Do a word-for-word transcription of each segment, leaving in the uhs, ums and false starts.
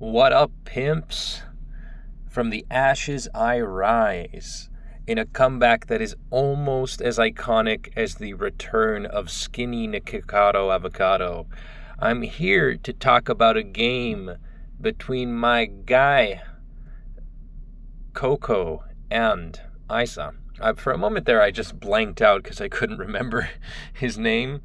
What up, pimps? From the ashes I rise, in a comeback that is almost as iconic as the return of skinny Nikocado Avocado. I'm here to talk about a game between my guy, Coco, and Isa. Uh, for a moment there, I just blanked out because I couldn't remember his name.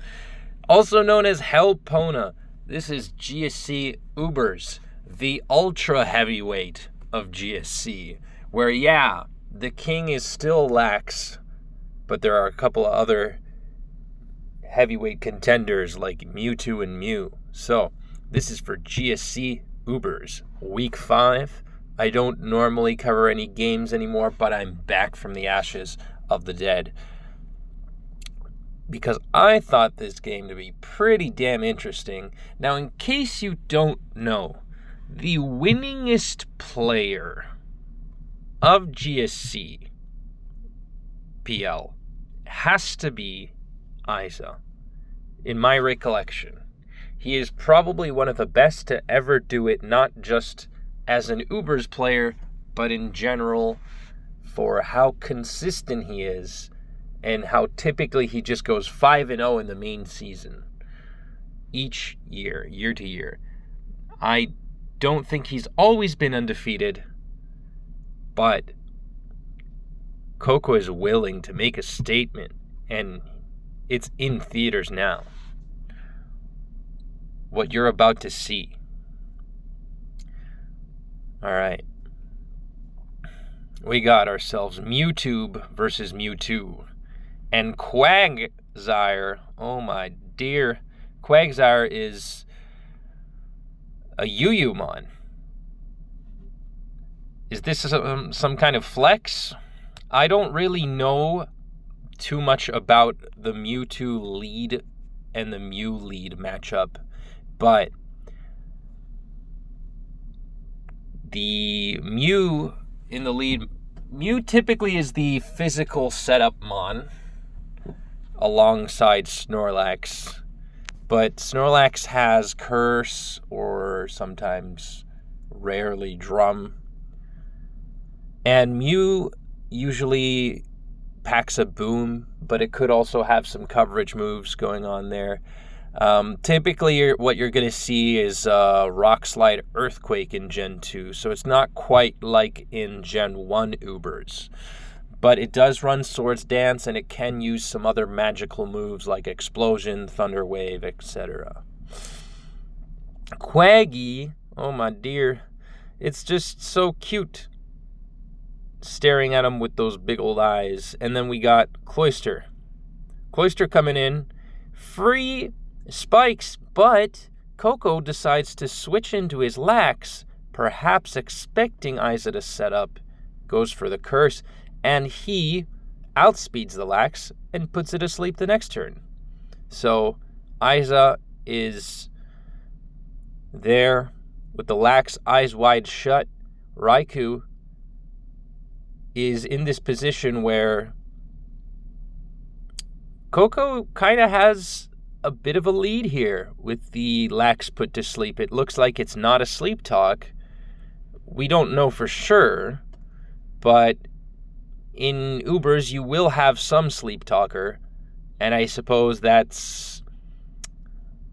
Also known as Helpona, this is G S C Ubers, the ultra heavyweight of G S C, where, yeah, the king is still lax, but there are a couple of other heavyweight contenders like Mewtwo and Mew. So this is for G S C Ubers, week five. I don't normally cover any games anymore, but I'm back from the ashes of the dead, because I thought this game to be pretty damn interesting. Now, in case you don't know, the winningest player of G S C P L has to be Isa, in my recollection. He is probably one of the best to ever do it, not just as an Ubers player, but in general for how consistent he is and how typically he just goes five and oh in the main season each year, year to year. I don't think he's always been undefeated, but Coco is willing to make a statement, and it's in theaters now. What you're about to see. All right. We got ourselves MewTube versus Mewtwo. And Quagsire, oh my dear, Quagsire is a Yuyumon. Is this some, some kind of flex? I don't really know too much about the Mewtwo lead and the Mew lead matchup, but the Mew in the lead, Mew typically is the physical setup mon, alongside Snorlax, but Snorlax has Curse, or sometimes rarely Drum, and Mew usually packs a Boom, but it could also have some coverage moves going on there. Um, typically you're, what you're going to see is uh, Rock Slide Earthquake in Gen two, so it's not quite like in Gen one Ubers. But it does run Swords Dance, and it can use some other magical moves like Explosion, Thunder Wave, et cetera. Quaggy, oh my dear, it's just so cute, staring at him with those big old eyes. And then we got Cloyster. Cloyster coming in, free spikes, but Coco decides to switch into his Lax, perhaps expecting Isa to set up, goes for the Curse, and he outspeeds the Lax and puts it asleep the next turn. So Isa is there with the Lax, eyes wide shut. Raikou is in this position where Coco kind of has a bit of a lead here with the Lax put to sleep. It looks like it's not a sleep talk. We don't know for sure, but in Ubers, you will have some sleep talker, and I suppose that's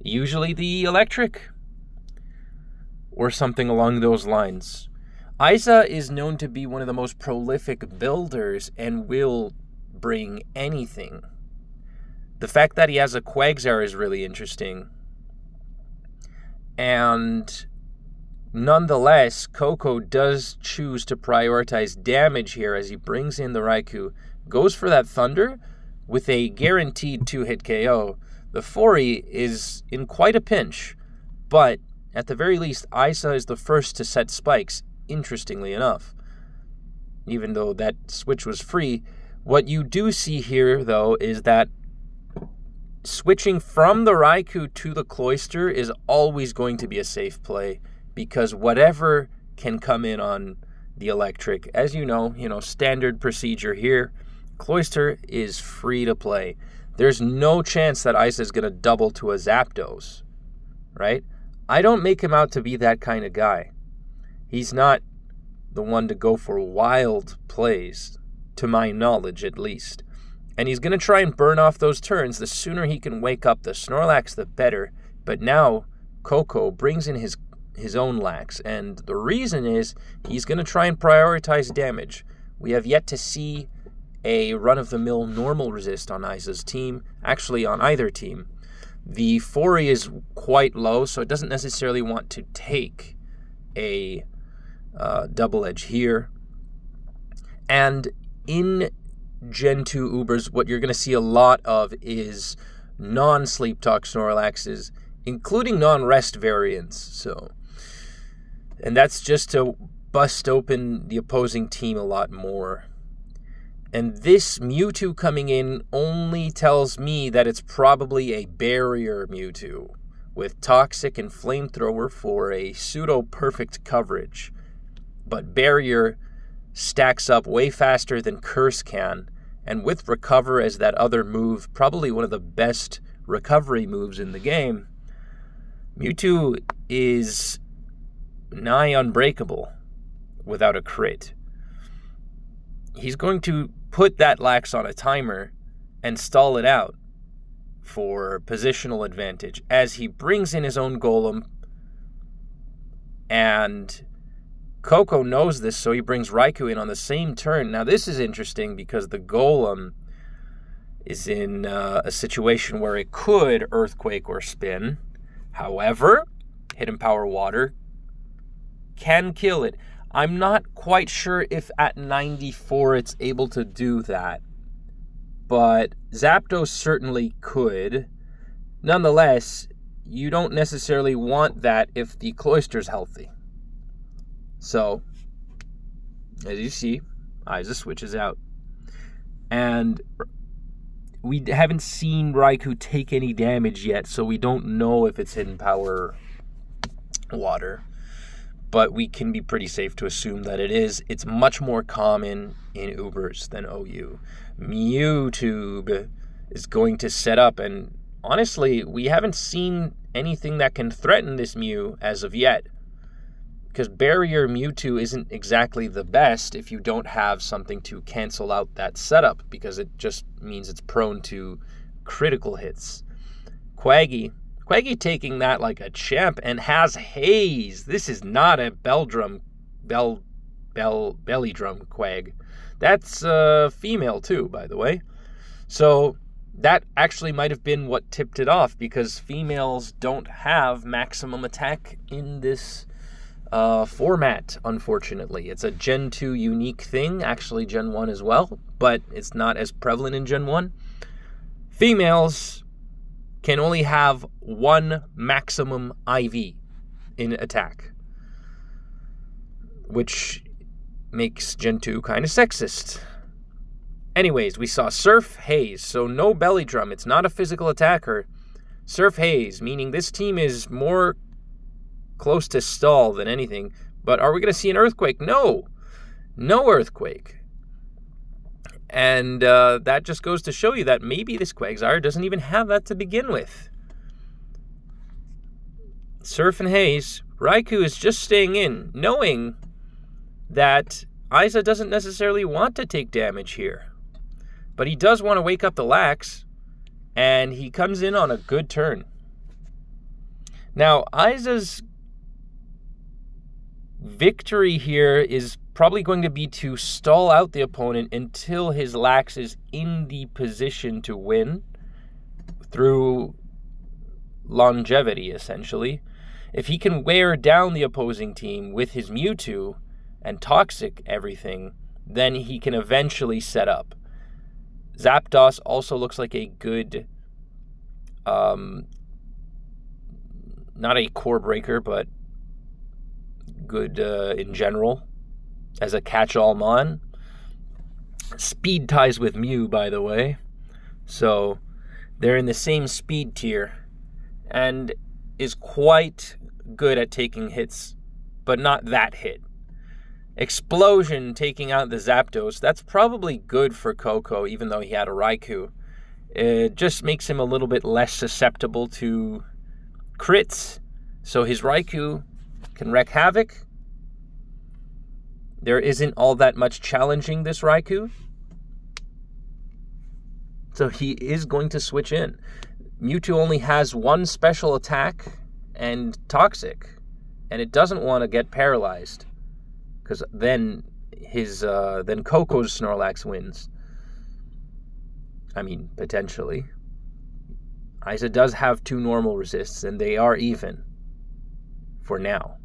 usually the electric or something along those lines. Isa is known to be one of the most prolific builders and will bring anything. The fact that he has a Quagsire is really interesting. And nonetheless, Coco does choose to prioritize damage here as he brings in the Raikou, goes for that Thunder with a guaranteed two-hit K O. The Fori is in quite a pinch, but at the very least, Isa is the first to set spikes, interestingly enough. Even though that switch was free, what you do see here, though, is that switching from the Raikou to the Cloyster is always going to be a safe play, because whatever can come in on the electric, as you know, you know, standard procedure here, Cloyster is free to play. There's no chance that Isa is going to double to a Zapdos, right? I don't make him out to be that kind of guy. He's not the one to go for wild plays, to my knowledge at least. And he's going to try and burn off those turns. The sooner he can wake up the Snorlax, the better. But now, Coco brings in his, his own Lax. And the reason is, he's going to try and prioritize damage. We have yet to see a run-of-the-mill normal resist on Isa's team. Actually, on either team. The Fori is quite low, so it doesn't necessarily want to take a uh, double edge here. And in Gen two Ubers, what you're going to see a lot of is non-sleep talk Snorlaxes, including non-rest variants. So, and that's just to bust open the opposing team a lot more. And this Mewtwo coming in only tells me that it's probably a barrier Mewtwo with Toxic and Flamethrower for a pseudo-perfect coverage. But barrier stacks up way faster than Curse can, and with Recover as that other move, probably one of the best recovery moves in the game, Mewtwo is nigh unbreakable without a crit. He's going to put that Lax on a timer and stall it out for positional advantage as he brings in his own Golem, and Coco knows this, so he brings Raikou in on the same turn. Now, this is interesting because the Golem is in uh, a situation where it could Earthquake or Spin. However, Hidden Power Water can kill it. I'm not quite sure if at ninety-four it's able to do that, but Zapdos certainly could. Nonetheless, you don't necessarily want that if the Cloyster's healthy. So, as you see, Isa switches out. And we haven't seen Raikou take any damage yet, so we don't know if it's Hidden Power Water. But we can be pretty safe to assume that it is. It's much more common in Ubers than O U. MewTube is going to set up, and honestly, we haven't seen anything that can threaten this Mew as of yet. Because Barrier Mewtwo isn't exactly the best if you don't have something to cancel out that setup, because it just means it's prone to critical hits. Quaggy. Quaggy taking that like a champ and has Haze. This is not a Beldrum, Bell, Bell, Belly Drum Quag. That's uh, female too, by the way. So that actually might have been what tipped it off, because females don't have maximum attack in this Uh, format, unfortunately. It's a Gen two unique thing, actually Gen one as well, but it's not as prevalent in Gen one. Females can only have one maximum I V in attack, which makes Gen two kind of sexist. Anyways, we saw Surf Haze, so no Belly Drum. It's not a physical attacker. Surf Haze, meaning this team is more close to stall than anything. But are we going to see an Earthquake? No. No Earthquake. And uh, that just goes to show you that maybe this Quagsire doesn't even have that to begin with. Surf and Haze. Raikou is just staying in, knowing that Isa doesn't necessarily want to take damage here. But he does want to wake up the Lax, and he comes in on a good turn. Now, Isa's victory here is probably going to be to stall out the opponent until his Lax is in the position to win through longevity, essentially. If he can wear down the opposing team with his Mewtwo and Toxic everything, then he can eventually set up. Zapdos also looks like a good, um, not a core breaker, but good uh, in general as a catch-all mon. Speed ties with Mew, by the way, so they're in the same speed tier, and is quite good at taking hits, but not that hit. Explosion taking out the Zapdos. That's probably good for Coco, even though he had a Raikou. It just makes him a little bit less susceptible to crits, so his Raikou can wreak havoc, There isn't all that much challenging this Raikou. So he is going to switch in. Mewtwo only has one special attack and Toxic. And it doesn't want to get paralyzed. Because then his uh, then Coco's Snorlax wins. I mean, potentially. Isa does have two normal resists, and they are even. For now.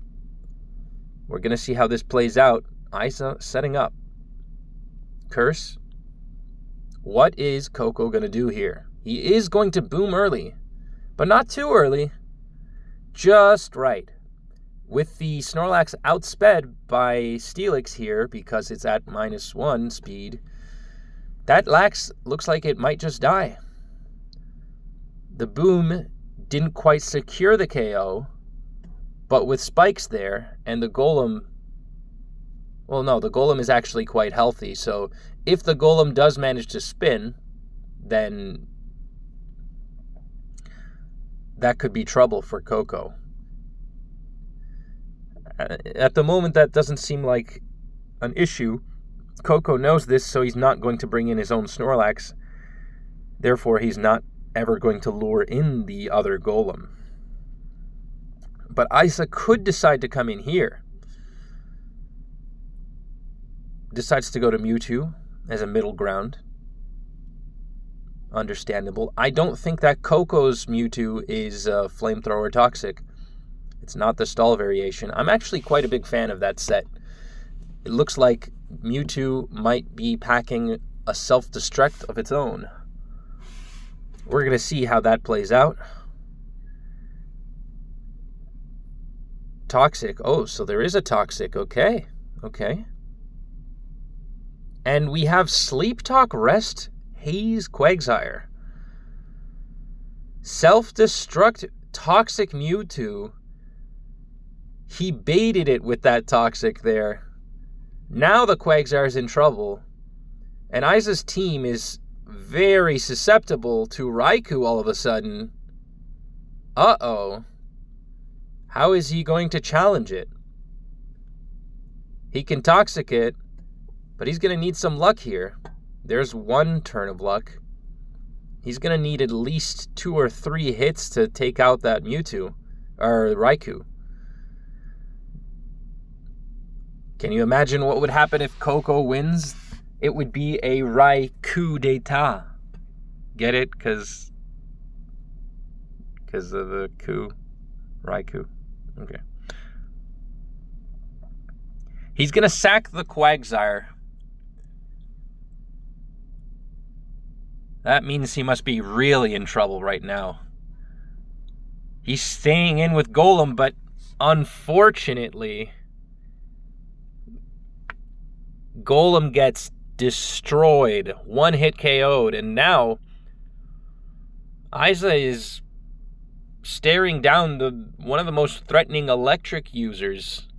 We're going to see how this plays out. Isa setting up. Curse. What is Coco going to do here? He is going to boom early. But not too early. Just right. With the Snorlax outsped by Steelix here, because it's at minus one speed, that Lax looks like it might just die. The boom didn't quite secure the K O, but with spikes there, and the Golem... Well, no, the Golem is actually quite healthy, so if the Golem does manage to spin, then that could be trouble for Coco. At the moment, that doesn't seem like an issue. Coco knows this, so he's not going to bring in his own Snorlax. Therefore, he's not ever going to lure in the other Golem. But Isa could decide to come in here. Decides to go to Mewtwo as a middle ground. Understandable. I don't think that Coco's Mewtwo is uh, Flamethrower Toxic. It's not the stall variation. I'm actually quite a big fan of that set. It looks like Mewtwo might be packing a self-destruct of its own. We're going to see how that plays out. Toxic. Oh, so there is a Toxic. Okay. Okay. And we have Sleep Talk, Rest, Haze, Quagsire. Self-destruct Toxic Mewtwo. He baited it with that Toxic there. Now the Quagsire's in trouble. And Isa's team is very susceptible to Raikou all of a sudden. Uh-oh. How is he going to challenge it? He can Toxic it, but he's going to need some luck here. There's one turn of luck. He's going to need at least two or three hits to take out that Mewtwo, or Raikou. Can you imagine what would happen if Coco wins? It would be a Raikou d'etat. Get it? Because because of the coup. Raikou. Okay. He's going to sack the Quagsire. That means he must be really in trouble right now. He's staying in with Golem, but unfortunately... Golem gets destroyed, one hit K O'd, and now Isa is staring down the one of the most threatening electric users.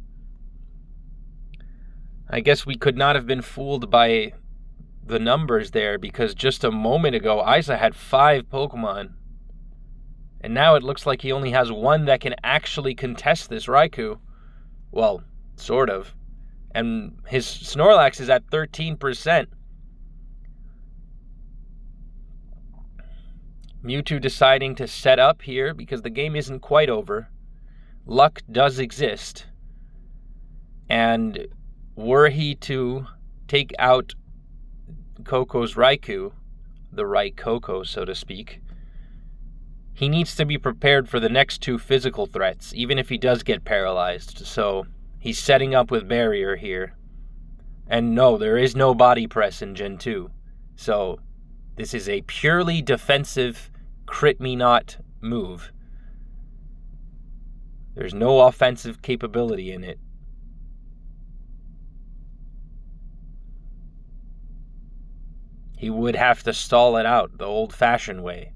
I guess we could not have been fooled by the numbers there, because just a moment ago Isa had five Pokemon, and now it looks like he only has one that can actually contest this Raikou. Well, sort of. And his Snorlax is at thirteen percent. Mewtwo deciding to set up here because the game isn't quite over. Luck does exist. And were he to take out Coco's Raikou, the Raikoko, so to speak, he needs to be prepared for the next two physical threats, even if he does get paralyzed. So... he's setting up with barrier here. And no, there is no body press in Gen two. So, this is a purely defensive crit-me-not move. There's no offensive capability in it. He would have to stall it out the old-fashioned way.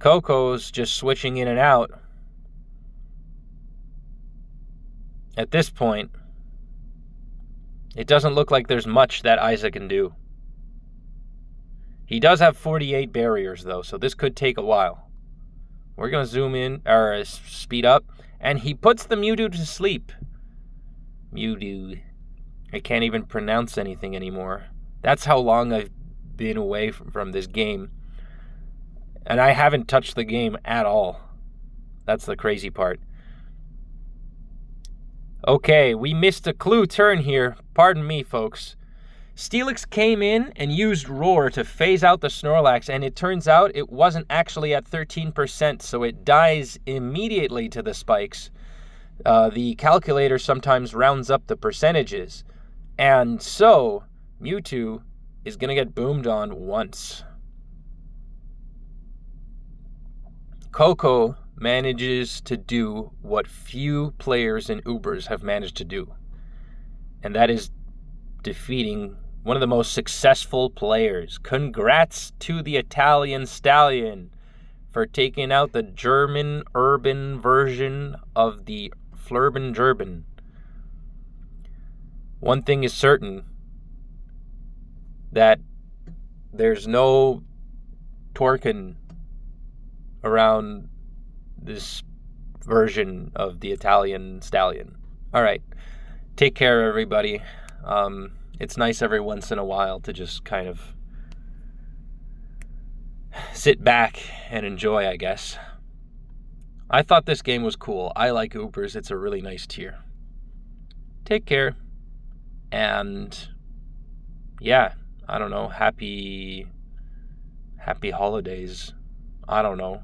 Coco's just switching in and out. At this point, it doesn't look like there's much that Isa can do. He does have forty-eight barriers, though, so this could take a while. We're going to zoom in, or speed up, and he puts the Mewtwo to sleep. Mewtwo. I can't even pronounce anything anymore. That's how long I've been away from, from this game. And I haven't touched the game at all. That's the crazy part. Okay, we missed a clue turn here. Pardon me, folks. Steelix came in and used Roar to phase out the Snorlax, and it turns out it wasn't actually at thirteen percent, so it dies immediately to the spikes. Uh, the calculator sometimes rounds up the percentages. And so, Mewtwo is going to get boomed on once. Coco manages to do what few players in Ubers have managed to do, and that is defeating one of the most successful players. Congrats to the Italian Stallion for taking out the German urban version of the Flurban Durban. One thing is certain, that there's no Torquin around this version of the Italian Stallion. All right, take care, everybody. Um, it's nice every once in a while to just kind of sit back and enjoy, I guess. I thought this game was cool. I like Ubers. It's a really nice tier. Take care. And yeah, I don't know. Happy, happy holidays. I don't know.